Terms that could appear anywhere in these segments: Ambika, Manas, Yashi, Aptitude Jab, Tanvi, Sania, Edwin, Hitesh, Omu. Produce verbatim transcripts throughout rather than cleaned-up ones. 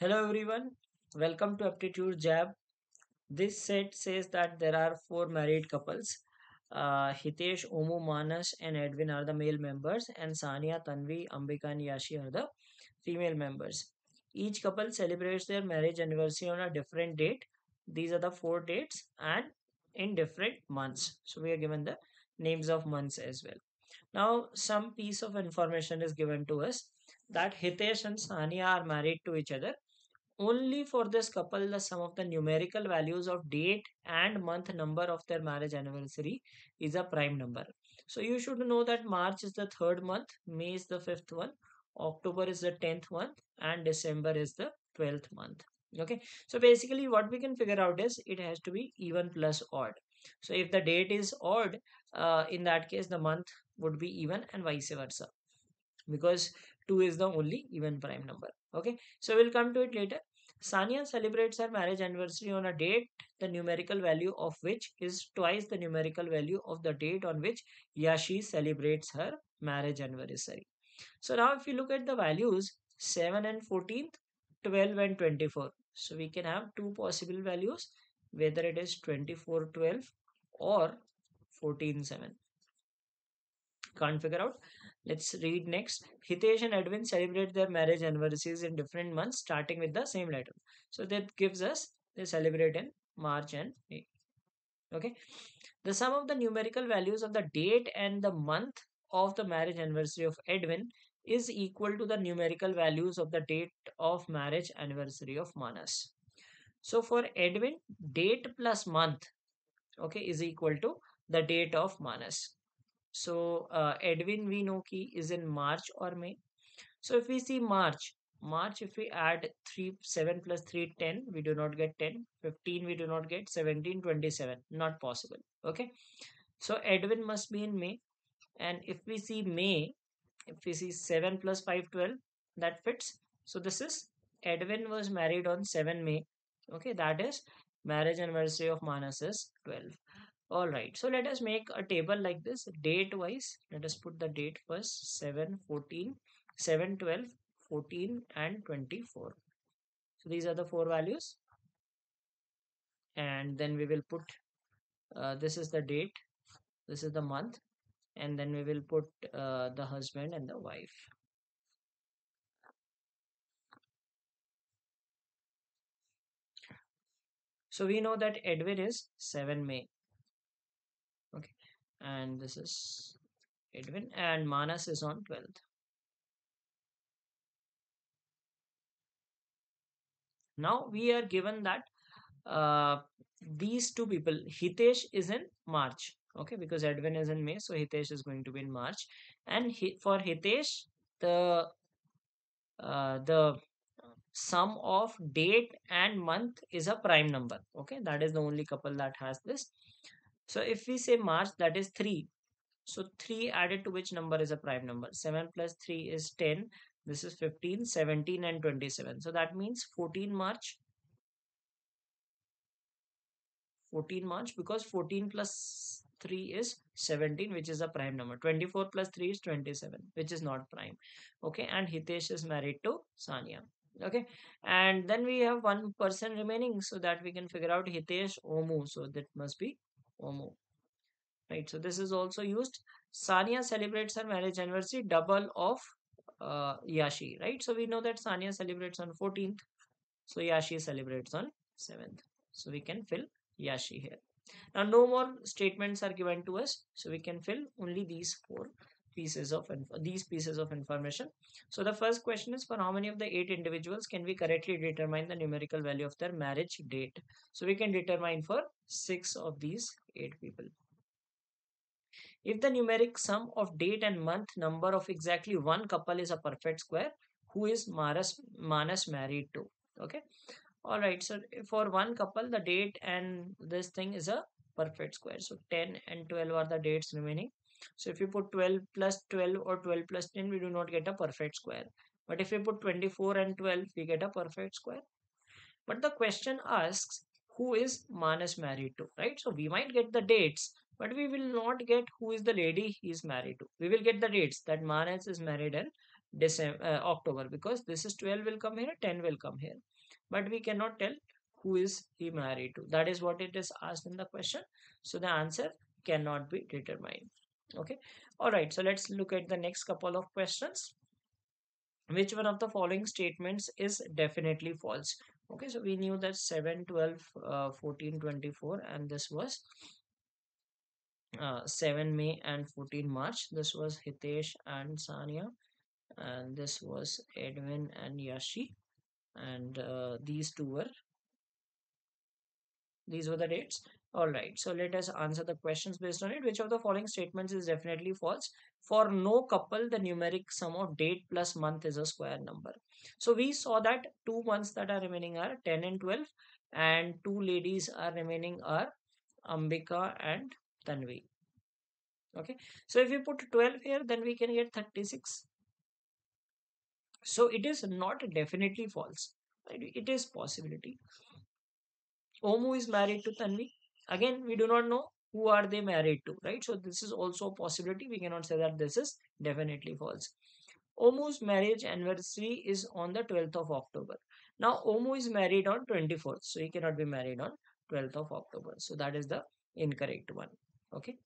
Hello everyone, welcome to Aptitude Jab. This set says that there are four married couples. Uh, Hitesh, Omu, Manas, and Edwin are the male members, and Sania, Tanvi, Ambika, and Yashi are the female members. Each couple celebrates their marriage anniversary on a different date. These are the four dates and in different months. So we are given the names of months as well. Now, some piece of information is given to us that Hitesh and Sania are married to each other. Only for this couple, the sum of the numerical values of date and month number of their marriage anniversary is a prime number. So you should know that March is the third month, May is the fifth one, October is the tenth month, and December is the twelfth month. Okay, so basically what we can figure out is it has to be even plus odd. So if the date is odd, uh, in that case the month would be even and vice versa, because two is the only even prime number. Okay, so we'll come to it later. Sania celebrates her marriage anniversary on a date the numerical value of which is twice the numerical value of the date on which Yashi celebrates her marriage anniversary. So now if you look at the values seven and fourteenth, twelve and twenty-four. So we can have two possible values, whether it is twenty-four twelve or fourteen seven. Can't figure out. Let's read next. Hitesh and Edwin celebrate their marriage anniversaries in different months starting with the same letter. So that gives us they celebrate in March and May. Okay. The sum of the numerical values of the date and the month of the marriage anniversary of Edwin is equal to the numerical values of the date of marriage anniversary of Manas. So for Edwin, date plus month, okay, is equal to the date of Manas. So uh, Edwin we know ki is in March or May. So if we see March, March if we add three, seven plus three, ten, we do not get ten, fifteen we do not get, seventeen, twenty-seven, not possible. Okay. So Edwin must be in May. And if we see May, if we see seven plus five, twelve, that fits. So this is Edwin was married on seven May. Okay, that is marriage anniversary of Manas is twelve. Alright, so let us make a table like this, date wise. Let us put the date first, seven, fourteen, seven, twelve, fourteen and twenty-four. So these are the four values. And then we will put, uh, this is the date, this is the month. And then we will put uh, the husband and the wife. So we know that Edwin is seven May. Okay. And this is Edwin and Manas is on twelfth. Now we are given that uh, these two people, Hitesh is in March. Okay, because Edwin is in May, so Hitesh is going to be in March. And he, for Hitesh, the uh, the sum of date and month is a prime number. Okay, that is the only couple that has this. So if we say March, that is three. So three added to which number is a prime number? seven plus three is ten. This is fifteen, seventeen and twenty-seven. So that means fourteen March. fourteen March, because fourteen plus three is seventeen, which is a prime number. twenty-four plus three is twenty-seven, which is not prime. Okay, and Hitesh is married to Sania. Okay, and then we have one person remaining so that we can figure out Hitesh, Omu. So that must be Omu. Right, so this is also used. Sania celebrates her marriage anniversary double of uh, Yashi. Right, so we know that Sania celebrates on fourteenth. So Yashi celebrates on seventh. So we can fill Yashi here. Now, no more statements are given to us, so we can fill only these four pieces of these pieces of information. So the first question is, for how many of the eight individuals can we correctly determine the numerical value of their marriage date? So we can determine for six of these eight people. If the numeric sum of date and month number of exactly one couple is a perfect square, who is Manas, Manas married to? Okay. Alright, so for one couple, the date and this thing is a perfect square. So ten and twelve are the dates remaining. So if you put twelve plus twelve or twelve plus ten, we do not get a perfect square. But if you put twenty-four and twelve, we get a perfect square. But the question asks, who is Manas married to, right? So we might get the dates, but we will not get who is the lady he is married to. We will get the dates that Manas is married and December, uh, October, because this is twelve will come here, ten will come here, but we cannot tell who is he married to. That is what it is asked in the question. So the answer cannot be determined. Okay. All right. So let's look at the next couple of questions. Which one of the following statements is definitely false? Okay. So we knew that seven, twelve, uh, fourteen, twenty-four, and this was uh, seven May and fourteen March. This was Hitesh and Sania. And this was Edwin and Yashi, and uh, these two were, these were the dates. All right, so let us answer the questions based on it. Which of the following statements is definitely false? For no couple, the numeric sum of date plus month is a square number. So we saw that two months that are remaining are ten and twelve, and two ladies are remaining are Ambika and Tanvi. Okay, so if we put twelve here, then we can get thirty-six. So it is not definitely false. It is possibility. Omu is married to Tanvi. Again, we do not know who are they married to, right? So this is also a possibility. We cannot say that this is definitely false. Omu's marriage anniversary is on the twelfth of October. Now, Omu is married on twenty-fourth. So he cannot be married on twelfth of October. So that is the incorrect one. Okay.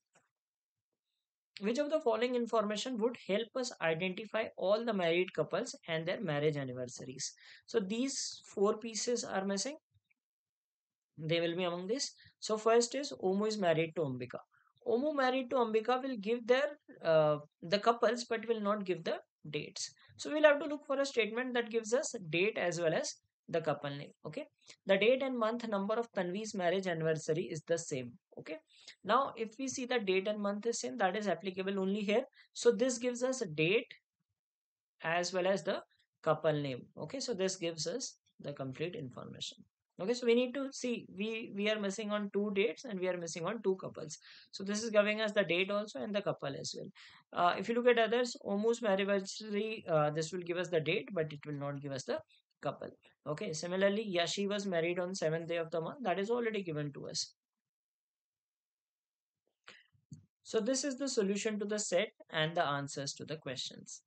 Which of the following information would help us identify all the married couples and their marriage anniversaries? So these four pieces are missing. They will be among this. So first is Omu is married to Ambika. Omu married to Ambika will give their uh, the couples but will not give the dates. So we'll have to look for a statement that gives us date as well as the couple name. Okay. The date and month number of Tanvi's marriage anniversary is the same. Okay. Now, if we see the date and month is same, that is applicable only here. So this gives us a date as well as the couple name. Okay. So this gives us the complete information. Okay. So we need to see, we, we are missing on two dates and we are missing on two couples. So this is giving us the date also and the couple as well. Uh, if you look at others, Omu's marriage anniversary, uh, this will give us the date, but it will not give us the couple. Okay. Similarly, Yashi was married on seventh day of the month. That is already given to us. So this is the solution to the set and the answers to the questions.